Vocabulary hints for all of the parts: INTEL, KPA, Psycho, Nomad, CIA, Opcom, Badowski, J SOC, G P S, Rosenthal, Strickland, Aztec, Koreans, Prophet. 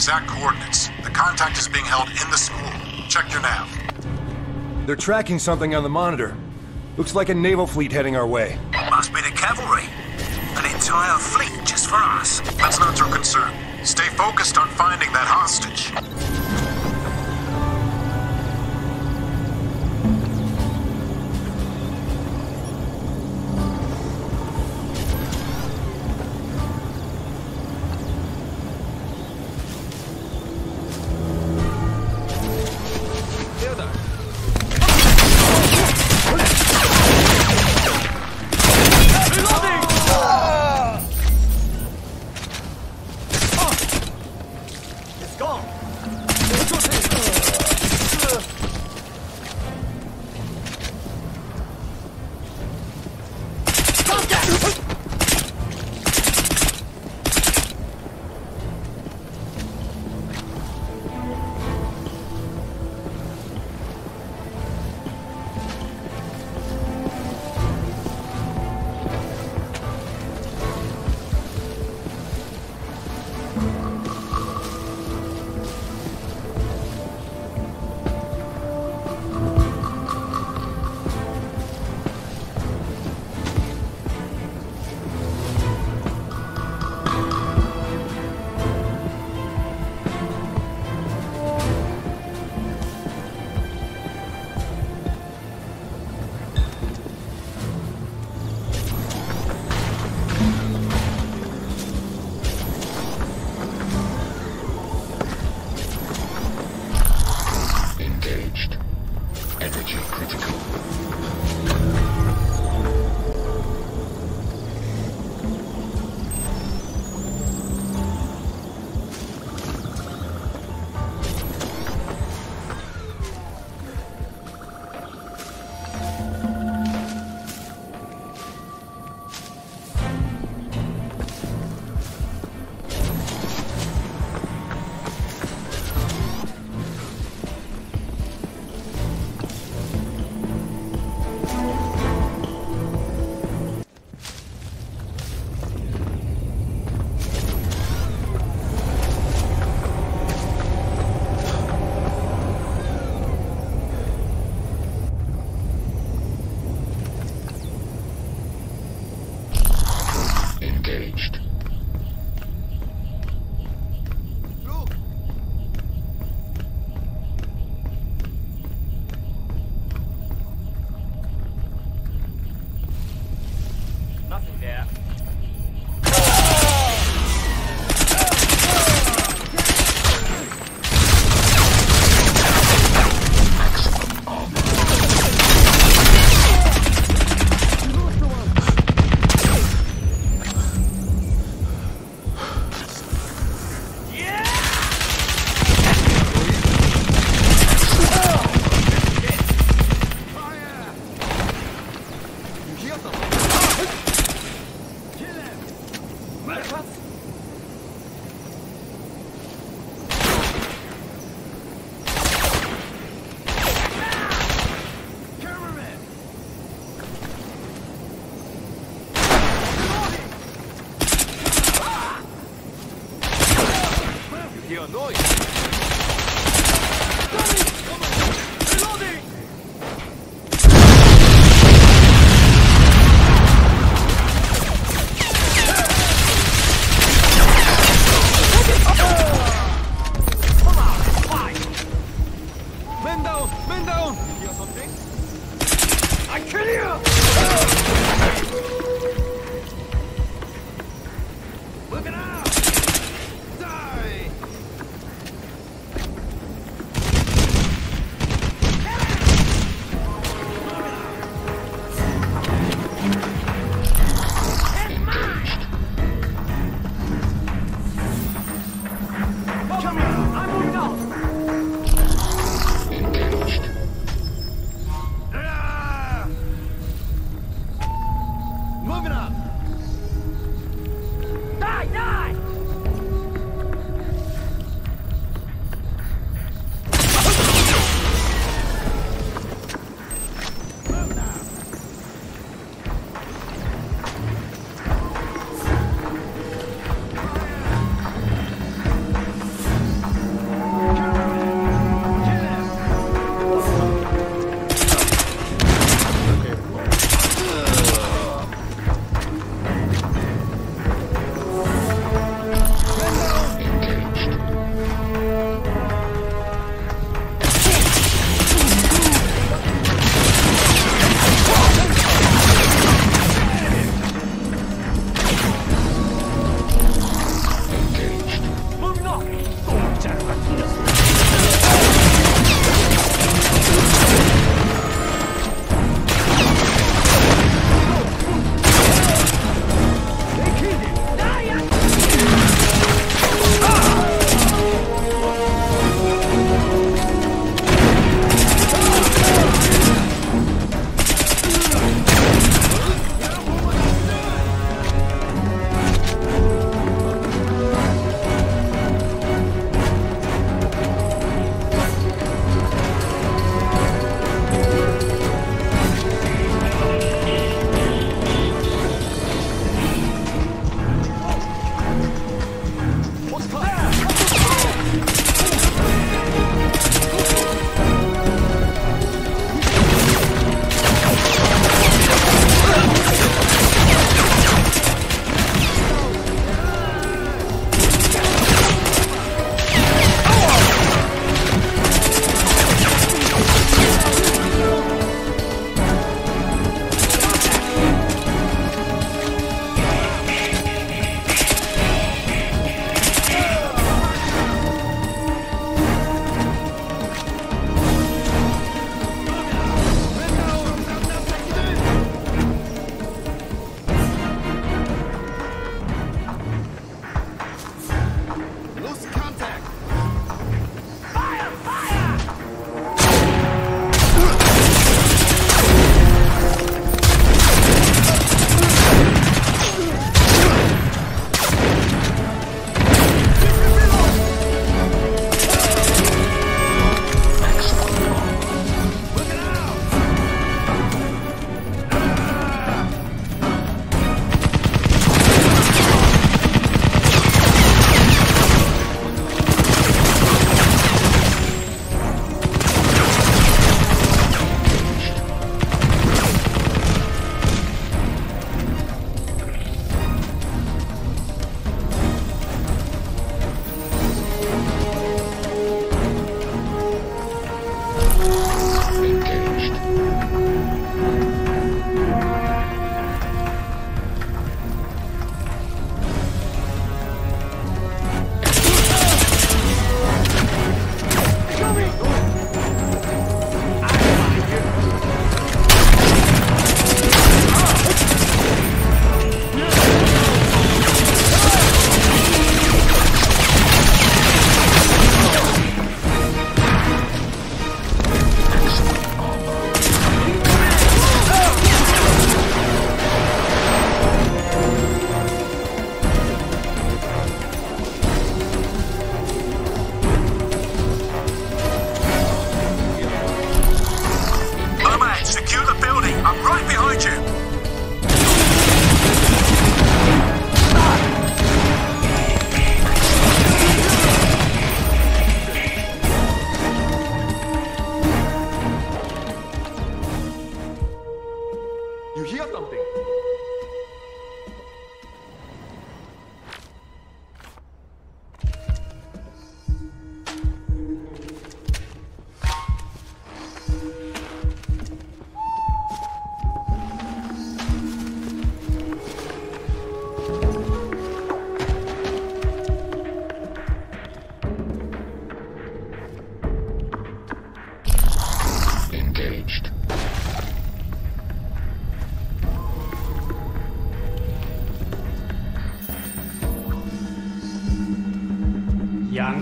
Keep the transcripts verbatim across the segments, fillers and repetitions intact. exact coordinates. The contact is being held in the school. Check your nav. They're tracking something on the monitor. Looks like a naval fleet heading our way. Must be the cavalry. An entire fleet just for us. That's not your concern. Stay focused on finding that hostage. Go!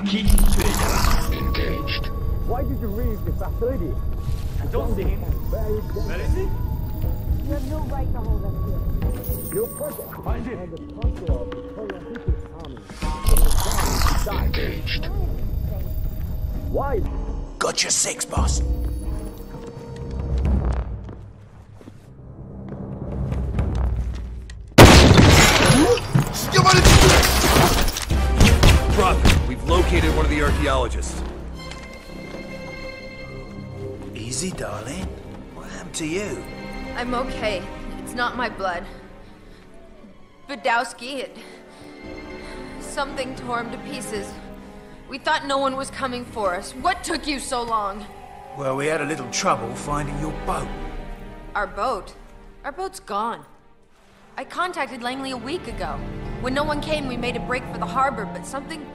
key situation. Engaged. Why did you leave the facility? I don't see him. Where is he? You have no right to hold us here. Your project. Find him. Engaged. Why? Got your six, boss. Prophet, we've located one of the archaeologists. Easy, darling. What happened to you? I'm okay. It's not my blood. Badowski, it... something tore him to pieces. We thought no one was coming for us. What took you so long? Well, we had a little trouble finding your boat. Our boat? Our boat's gone. I contacted Langley a week ago. When no one came, we made a break for the harbor, but something...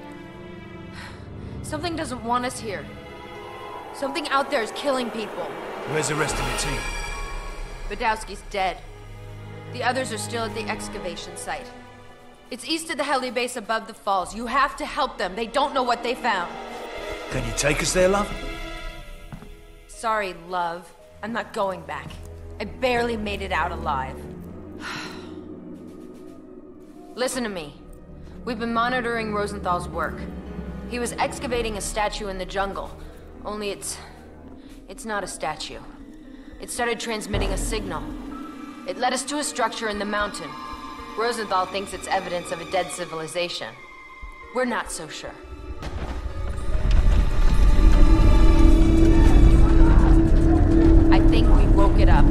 something doesn't want us here. Something out there is killing people. Where's the rest of your team? Badowski's dead. The others are still at the excavation site. It's east of the heli base above the falls. You have to help them. They don't know what they found. Can you take us there, love? Sorry, love. I'm not going back. I barely made it out alive. Listen to me. We've been monitoring Rosenthal's work. He was excavating a statue in the jungle. Only it's... it's not a statue. It started transmitting a signal. It led us to a structure in the mountain. Rosenthal thinks it's evidence of a dead civilization. We're not so sure. I think we woke it up.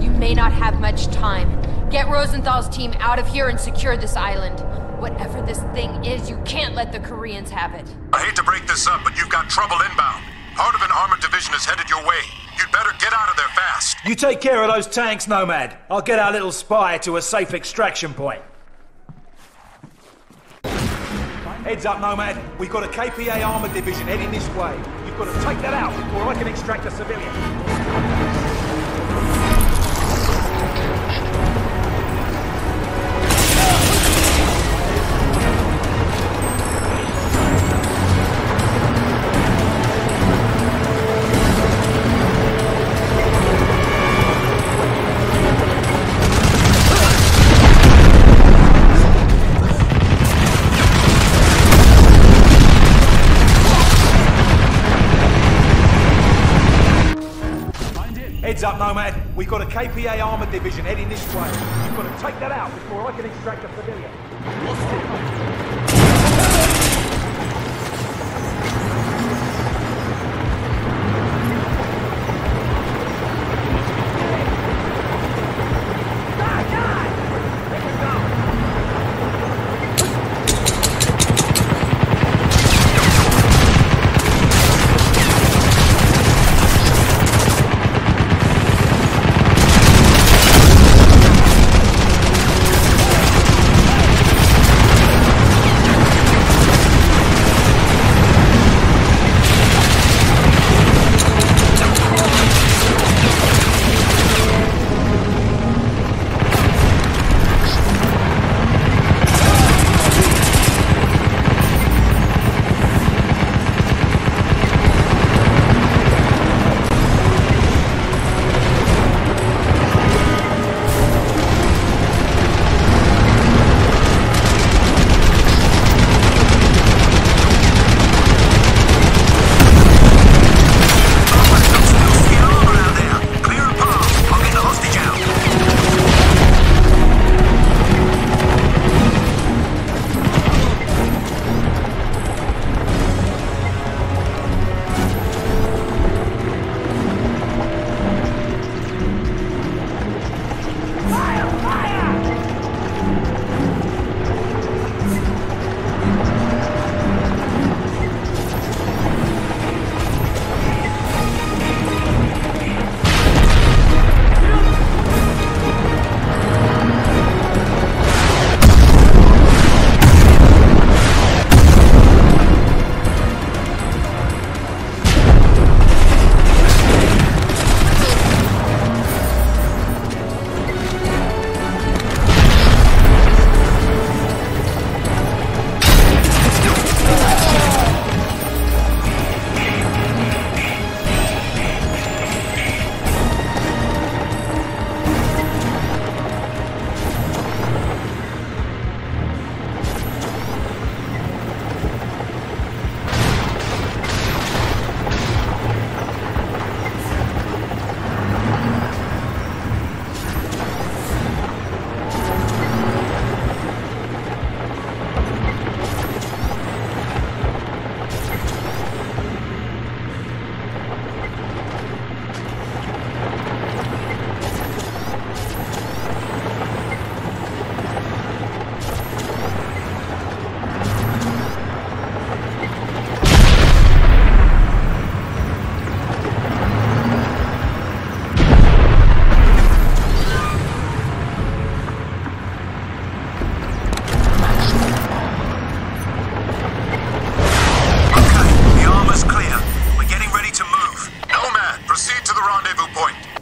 You may not have much time. Get Rosenthal's team out of here and secure this island. Whatever this thing is, you can't let the Koreans have it. I hate to break this up, but you've got trouble inbound. Part of an armored division is headed your way. You'd better get out of there fast. You take care of those tanks, Nomad. I'll get our little spy to a safe extraction point. Heads up, Nomad. We've got a K P A armored division heading this way. You've got to take that out before I can extract a civilian. Heads up, Nomad. We've got a K P A armored division heading this way. You've got to take that out before I can extract a civilian. Lost it.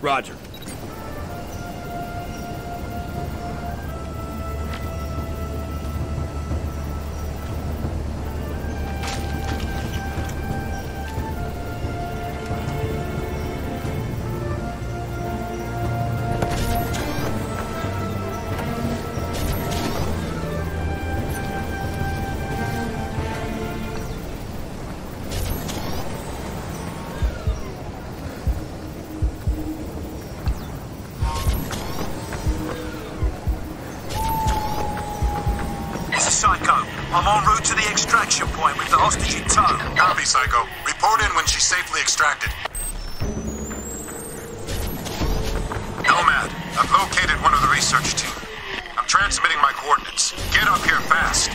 Roger. Extraction point with the hostage in tow. Copy, Psycho. Report in when she's safely extracted. Nomad, I've located one of the research team. I'm transmitting my coordinates. Get up here fast.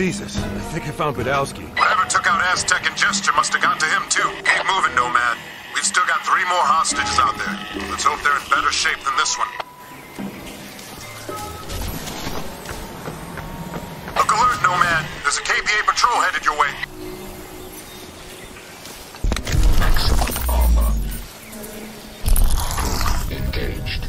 Jesus, I think I found Badowski. Whatever took out Aztec and Gesture must have got to him, too. Keep moving, Nomad. We've still got three more hostages out there. Let's hope they're in better shape than this one. Look alert, Nomad. There's a K P A patrol headed your way. Excellent armor. Engaged.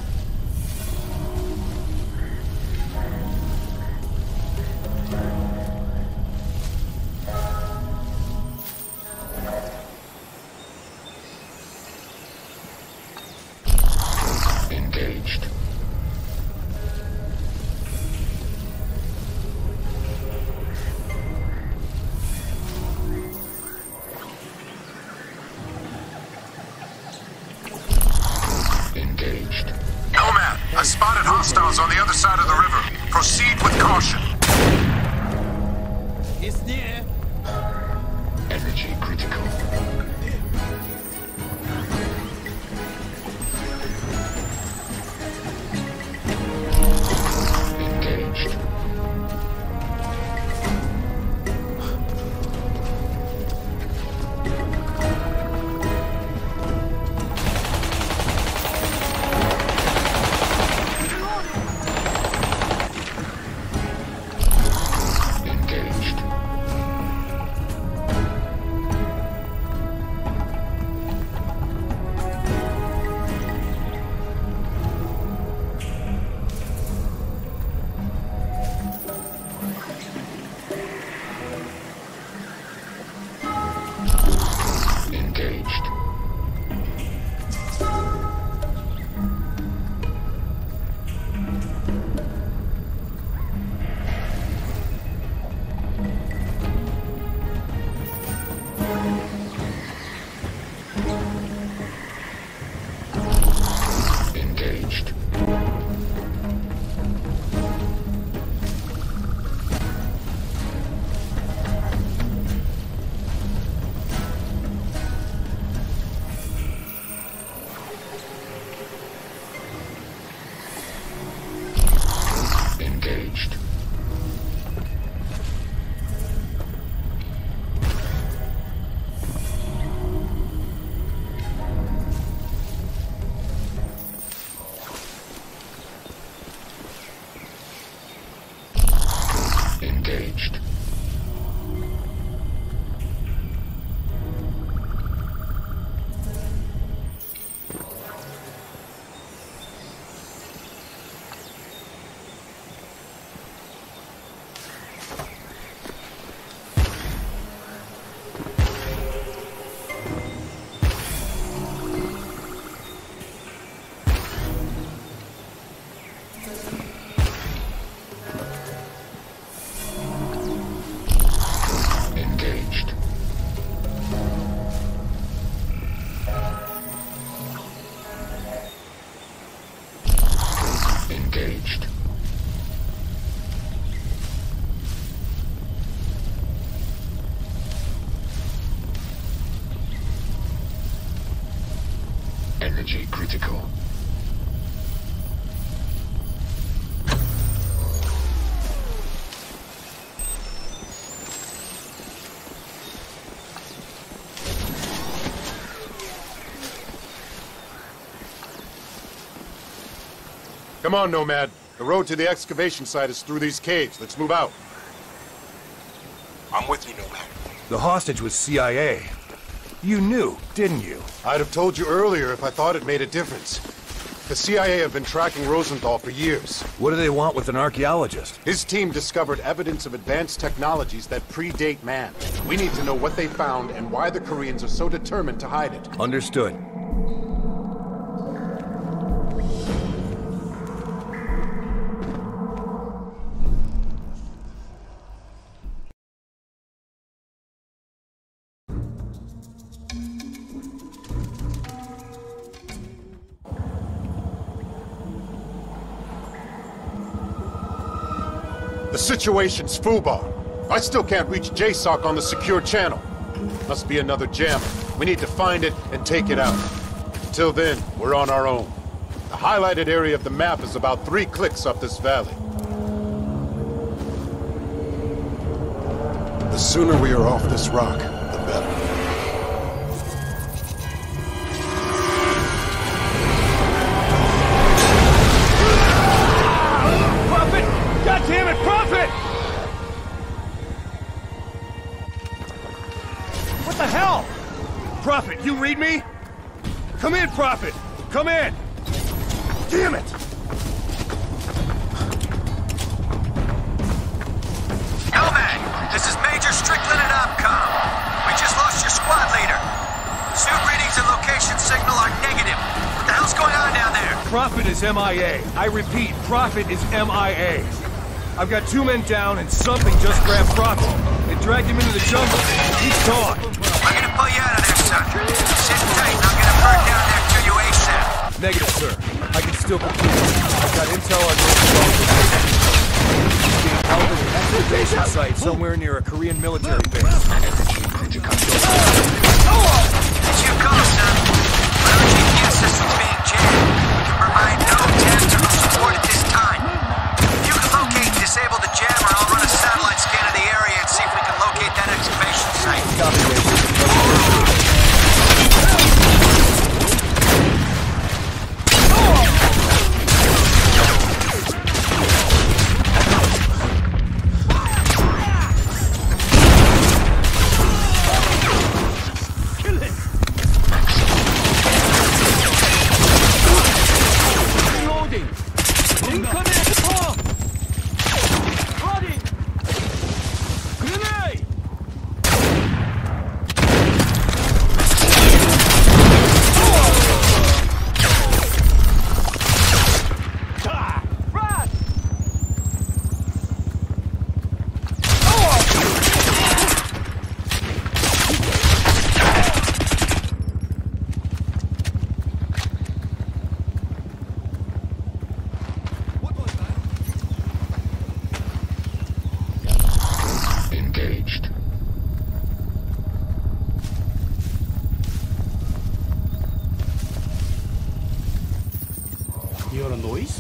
Engaged. Engaged. Engaged. Engaged. Energy critical. Come on, Nomad. The road to the excavation site is through these caves. Let's move out. I'm with you, Nomad. The hostage was C I A. You knew, didn't you? I'd have told you earlier if I thought it made a difference. The C I A have been tracking Rosenthal for years. What do they want with an archaeologist? His team discovered evidence of advanced technologies that predate man. We need to know what they found and why the Koreans are so determined to hide it. Understood. The situation's foobar. I still can't reach J SOC on the secure channel. Must be another jammer. We need to find it and take it out. Until then, we're on our own. The highlighted area of the map is about three clicks up this valley. The sooner we are off this rock, the better. Prophet, you read me? Come in, Prophet! Come in! Damn it! Nomad, this is Major Strickland and Opcom. We just lost your squad leader. Suit readings and location signal are negative. What the hell's going on down there? Prophet is M I A. I repeat, Prophet is M I A. I've got two men down and something just grabbed Prophet. It dragged him into the jungle. He's gone. I'm gonna pull you out of there, son. Sit tight, and I'm gonna burn down there to you ASAP. Negative, sir. I can still complete it. I've got intel on Rosenthal. Being held at an excavation site somewhere near a Korean military base. Did you call, son? My G P S system's being jammed. We can provide no tactical support at this time. If you can locate and disable the jammer, I'll run a satellite scan of the area and see if we can locate that excavation site. Copy. Incoming! noise?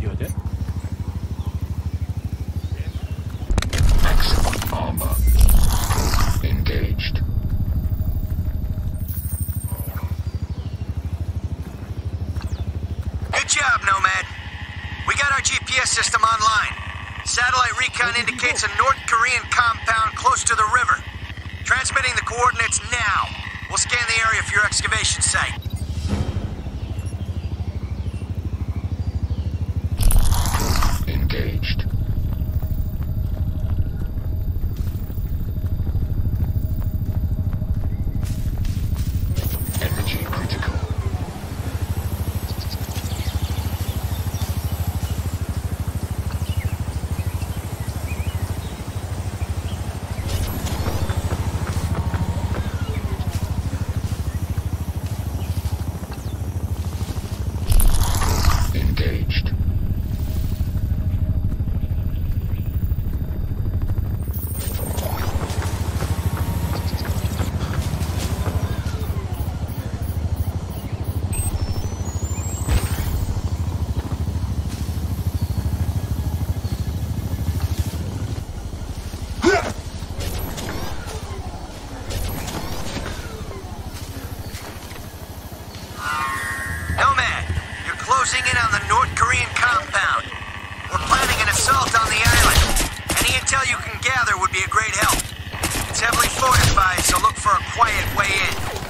You heard it? Excellent armor. Engaged. Good job, Nomad. We got our G P S system online. Satellite recon indicates a North Korean compound close to the river. Transmitting the coordinates now. We'll scan the area for your excavation site. Engaged. Energy critical. Be a great help. It's heavily fortified, so look for a quiet way in.